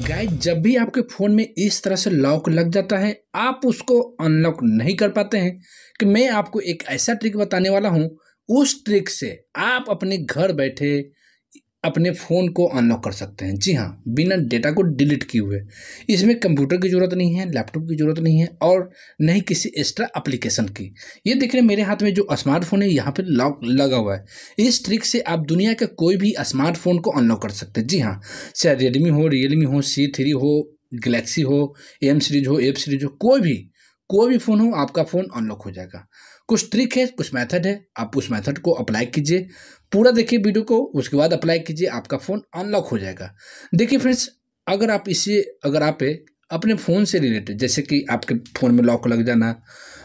Guys, जब भी आपके फ़ोन में इस तरह से लॉक लग जाता है, आप उसको अनलॉक नहीं कर पाते हैं, कि मैं आपको एक ऐसा ट्रिक बताने वाला हूं, उस ट्रिक से आप अपने घर बैठे अपने फ़ोन को अनलॉक कर सकते हैं। जी हाँ, बिना डेटा को डिलीट किए हुए। इसमें कंप्यूटर की ज़रूरत नहीं है, लैपटॉप की ज़रूरत नहीं है और नहीं किसी एक्स्ट्रा एप्लीकेशन की। ये देख रहे हैं मेरे हाथ में जो स्मार्टफोन है, यहाँ पे लॉक लगा हुआ है। इस ट्रिक से आप दुनिया के कोई भी स्मार्टफोन को अनलॉक कर सकते हैं। जी हाँ, चाहे रेडमी हो, रियलमी हो, C3 हो, गलेक्सी हो, एम सीरीज हो, एफ सीरीज हो, कोई भी फ़ोन हो, आपका फ़ोन अनलॉक हो जाएगा। कुछ ट्रिक है, कुछ मेथड है, आप उस मेथड को अप्लाई कीजिए। पूरा देखिए वीडियो को, उसके बाद अप्लाई कीजिए, आपका फ़ोन अनलॉक हो जाएगा। देखिए फ्रेंड्स, अगर आप अपने फ़ोन से रिलेटेड, जैसे कि आपके फ़ोन में लॉक लग जाना,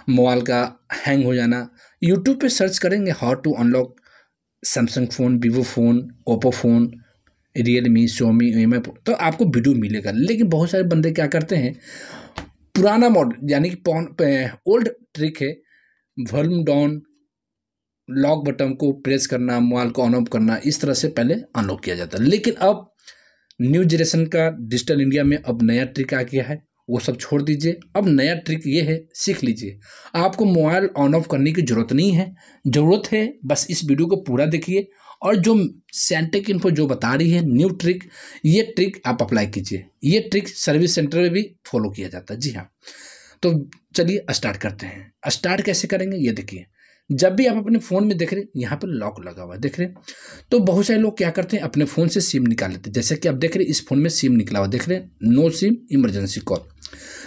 मोबाइल का हैंग हो जाना, यूट्यूब पे सर्च करेंगे how to unlock Samsung phone, Vivo phone, Oppo phone, Realme, Xiaomi, M, तो आपको वीडियो मिलेगा। लेकिन बहुत सारे बंदे क्या करते हैं, पुराना मॉडल यानी कि ओल्ड ट्रिक है, वॉल्यूम डाउन, लॉक बटन को प्रेस करना, मोबाइल को ऑन ऑफ करना, इस तरह से पहले अनलॉक किया जाता है। लेकिन अब न्यू जनरेशन का डिजिटल इंडिया में अब नया ट्रिक आ गया है, वो सब छोड़ दीजिए। अब नया ट्रिक ये है, सीख लीजिए। आपको मोबाइल ऑन ऑफ करने की ज़रूरत नहीं है, ज़रूरत है बस इस वीडियो को पूरा देखिए। और जो सैंटेक इन्फो जो बता रही है न्यू ट्रिक, ये ट्रिक आप अप्लाई कीजिए। ये ट्रिक सर्विस सेंटर में भी फॉलो किया जाता है। जी हाँ, तो चलिए स्टार्ट करते हैं। स्टार्ट कैसे करेंगे ये देखिए। जब भी आप अपने फ़ोन में देख रहे हैं, यहाँ पर लॉक लगा हुआ है, देख रहे हैं, तो बहुत सारे लोग क्या करते हैं, अपने फ़ोन से सिम निकाल लेते हैं। जैसे कि आप देख रहे हैं, इस फ़ोन में सिम निकला हुआ, देख रहे हैं, नो सिम, इमरजेंसी कॉल।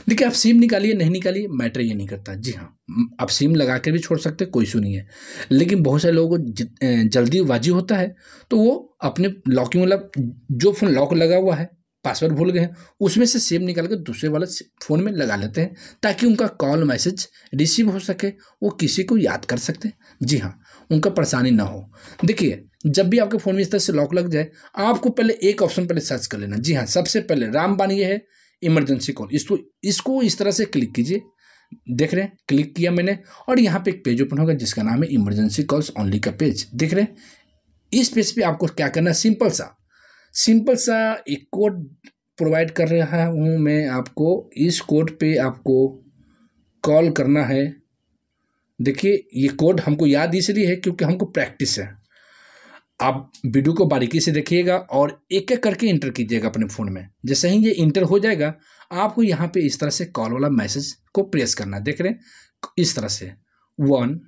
देखिए, आप सिम निकालिए नहीं निकालिए मैटर ये नहीं करता। जी हाँ, आप सिम लगा कर भी छोड़ सकते, कोई इशू नहीं है। लेकिन बहुत सारे लोगों को जल्दीबाजी होता है, तो वो अपने लॉकिंग, मतलब जो फ़ोन लॉक लगा हुआ है, पासवर्ड भूल गए हैं, उसमें से सिम निकाल कर दूसरे वाले फ़ोन में लगा लेते हैं, ताकि उनका कॉल मैसेज रिसीव हो सके, वो किसी को याद कर सकते हैं। जी हाँ, उनका परेशानी ना हो। देखिए, जब भी आपके फ़ोन में इस तरह से लॉक लग जाए, आपको पहले एक ऑप्शन पहले सर्च कर लेना। जी हाँ, सबसे पहले रामबाण ये है, इमरजेंसी कॉल, इसको इस तरह से क्लिक कीजिए। देख रहे हैं, क्लिक किया मैंने, और यहाँ पर एक पेज ओपन होगा जिसका नाम है इमरजेंसी कॉल्स ओनली का पेज। देख रहे हैं, इस पेज पर आपको क्या करना है, सिंपल सा एक कोड प्रोवाइड कर रहा हूँ मैं आपको। इस कोड पे आपको कॉल करना है। देखिए, ये कोड हमको याद इसलिए है क्योंकि हमको प्रैक्टिस है। आप वीडियो को बारीकी से देखिएगा और एक एक करके इंटर कीजिएगा अपने फ़ोन में। जैसे ही ये इंटर हो जाएगा, आपको यहाँ पे इस तरह से कॉल वाला मैसेज को प्रेस करना है। देख रहे हैं, इस तरह से 1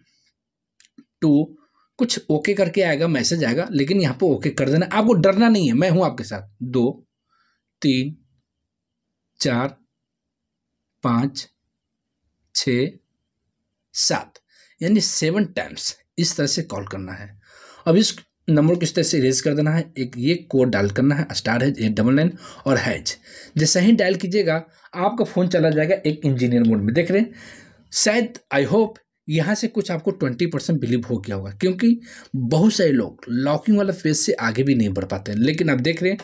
2 कुछ ओके करके आएगा, मैसेज आएगा, लेकिन यहाँ पर ओके कर देना। आपको डरना नहीं है, मैं हूँ आपके साथ। 2 3 4 5 6 7 यानी 7 टाइम्स इस तरह से कॉल करना है। अब इस नंबर को इस तरह से रेज कर देना है। एक ये कोड डायल करना है, स्टार है 899 और हैज। जैसे ही डायल कीजिएगा, आपका फ़ोन चला जाएगा एक इंजीनियर मोड में। देख रहे हैं, शायद, आई होप यहाँ से कुछ आपको 20% बिलीव हो गया होगा, क्योंकि बहुत सारे लोग लॉकिंग वाला फेज से आगे भी नहीं बढ़ पाते हैं। लेकिन आप देख रहे हैं,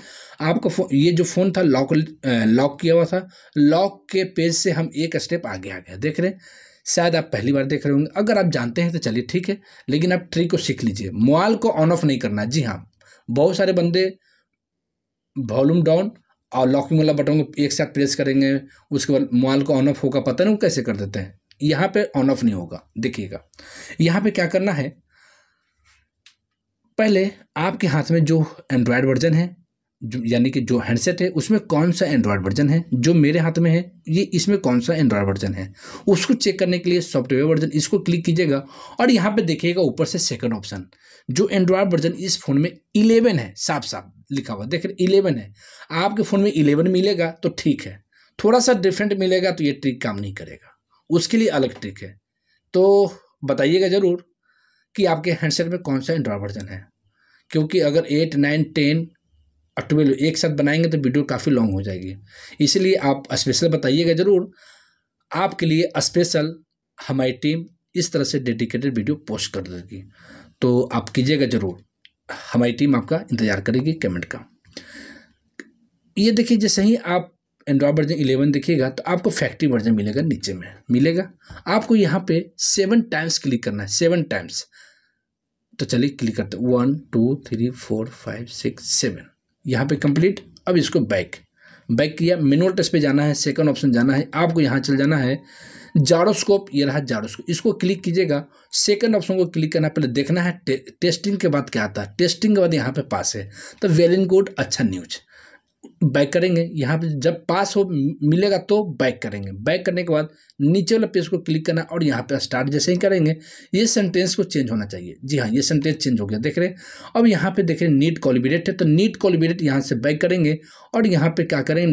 आपका फ़ोन, ये जो फ़ोन था लॉक किया हुआ था, लॉक के पेज से हम एक स्टेप आगे आ गए। देख रहे हैं, शायद आप पहली बार देख रहे होंगे। अगर आप जानते हैं तो चलिए ठीक है, लेकिन आप ट्रिक को सीख लीजिए। मोबाइल को ऑन ऑफ नहीं करना। जी हाँ, बहुत सारे बंदे वॉल्यूम डाउन और लॉकिंग वाला बटन को एक साथ प्रेस करेंगे, उसके बाद मोबाइल को ऑन ऑफ होगा, पता नहीं वो कैसे कर देते हैं। यहाँ पे ऑन ऑफ नहीं होगा। देखिएगा, यहाँ पे क्या करना है, पहले आपके हाथ में जो एंड्रॉयड वर्जन है, यानी कि जो हैंडसेट है, उसमें कौन सा एंड्रॉयड वर्जन है, जो मेरे हाथ में है ये, इसमें कौन सा एंड्रॉयड वर्जन है, उसको चेक करने के लिए सॉफ्टवेयर वर्जन, इसको क्लिक कीजिएगा। और यहाँ पे देखिएगा ऊपर से सेकंड ऑप्शन, जो एंड्रॉयड वर्जन इस फ़ोन में 11 है, साफ साफ लिखा हुआ। देख रहे, 11 है। आपके फ़ोन में 11 मिलेगा तो ठीक है, थोड़ा सा डिफरेंट मिलेगा तो ये ट्रिक काम नहीं करेगा, उसके लिए अलग ट्रिक है। तो बताइएगा ज़रूर कि आपके हैंडसेट में कौन सा एंड्रॉयड वर्जन है, क्योंकि अगर 8 9 10 और 12 एक साथ बनाएंगे तो वीडियो काफ़ी लॉन्ग हो जाएगी। इसीलिए आप स्पेशल बताइएगा ज़रूर, आपके लिए स्पेशल हमारी टीम इस तरह से डेडिकेटेड वीडियो पोस्ट कर देगी, तो आप कीजिएगा ज़रूर। हमारी टीम आपका इंतज़ार करेगी कमेंट का। ये देखिए, जैसे ही आप एंड्रॉयड वर्जन 11 देखिएगा तो आपको फैक्ट्री वर्जन मिलेगा, नीचे में मिलेगा। आपको यहाँ पे 7 टाइम्स क्लिक करना है, 7 टाइम्स। तो चलिए क्लिक करते हैं, 1 2 3 4 5 6 7, यहाँ पे कंप्लीट। अब इसको बैक बैक किया, मैनुअल टच पे जाना है, सेकंड ऑप्शन जाना है, आपको यहाँ चल जाना है जायरोस्कोप, ये रहा जायरोस्कोप, इसको क्लिक कीजिएगा, सेकंड ऑप्शन को क्लिक करना, पहले देखना है टेस्टिंग के बाद क्या आता है, टेस्टिंग के बाद यहाँ पे पास है तो वेल एंड गुड, अच्छा न्यूज, बैक करेंगे, यहाँ पे जब पास हो मिलेगा तो बैक करेंगे, बैक करने के बाद नीचे वाला पेज को क्लिक करना और यहाँ पे स्टार्ट जैसे ही करेंगे ये सेंटेंस को चेंज होना चाहिए, जी हाँ ये सेंटेंस चेंज हो गया, देख रहे हैं, अब यहाँ पे देख रहे हैं नीट कोलिब्रेट है तो नीट कोलिब्रेट यहाँ से बैक करेंगे और यहाँ पे क्या करेंगे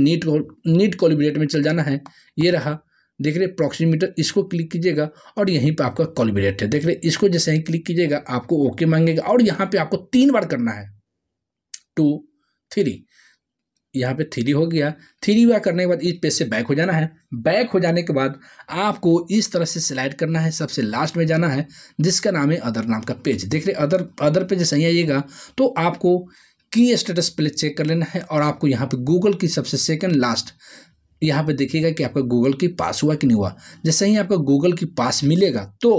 नीट कोलिब्रेट में चल जाना है, ये रहा देख रहे प्रॉक्सीमीटर, इसको क्लिक कीजिएगा और यहीं पे आपका कोलिब्रेट है, देख रहे इसको जैसे ही क्लिक कीजिएगा आपको ओके मांगेगा और यहाँ पे आपको 3 बार करना है 2 3, यहाँ पे 3 हो गया, 3 बार करने के बाद इस पेज से बैक हो जाना है, बैक हो जाने के बाद आपको इस तरह से स्लाइड करना है, सबसे लास्ट में जाना है जिसका नाम है अदर नाम का पेज, देख रहे अदर पेज सही आइएगा तो आपको की स्टेटस पहले चेक कर लेना है और आपको यहाँ पे गूगल की सबसे सेकंड लास्ट यहाँ पे देखिएगा कि आपका गूगल की पास हुआ कि नहीं हुआ, जैसे ही आपका गूगल की पास मिलेगा तो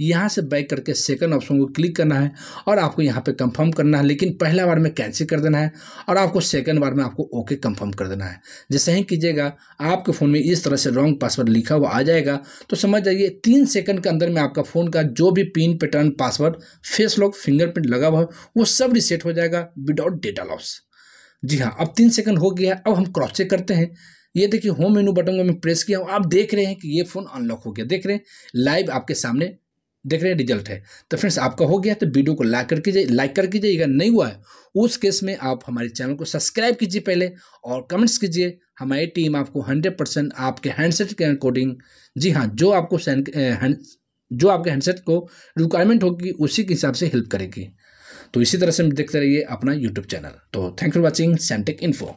यहाँ से बैक करके सेकंड ऑप्शन को क्लिक करना है और आपको यहाँ पे कंफर्म करना है, लेकिन पहला बार में कैंसिल कर देना है और आपको सेकंड बार में आपको ओके कंफर्म कर देना है, जैसे ही कीजिएगा आपके फ़ोन में इस तरह से रॉन्ग पासवर्ड लिखा हुआ आ जाएगा तो समझ जाइए 3 सेकंड के अंदर में आपका फ़ोन का जो भी pin pattern password face lock fingerprint लगा हुआ वो सब रिसेट हो जाएगा विदाउट डेटा लॉस। जी हाँ, अब 3 सेकंड हो गया, अब हम क्रॉस चेक करते हैं, ये देखिए होम मेनू बटन को मैं प्रेस किया हूँ, आप देख रहे हैं कि ये फ़ोन अनलॉक हो गया, देख रहे हैं लाइव आपके सामने देख रहे हैं रिजल्ट है। तो फ्रेंड्स आपका हो गया तो वीडियो को लाइक करके जाइएगा, नहीं हुआ है उस केस में आप हमारे चैनल को सब्सक्राइब कीजिए पहले और कमेंट्स कीजिए, हमारी टीम आपको 100% आपके हैंडसेट के अकॉर्डिंग, जी हाँ जो आपके हैंडसेट को रिक्वायरमेंट होगी उसी के हिसाब से हेल्प करेगी। तो इसी तरह से देखते रहिए अपना यूट्यूब चैनल। तो thank for watching Santech info.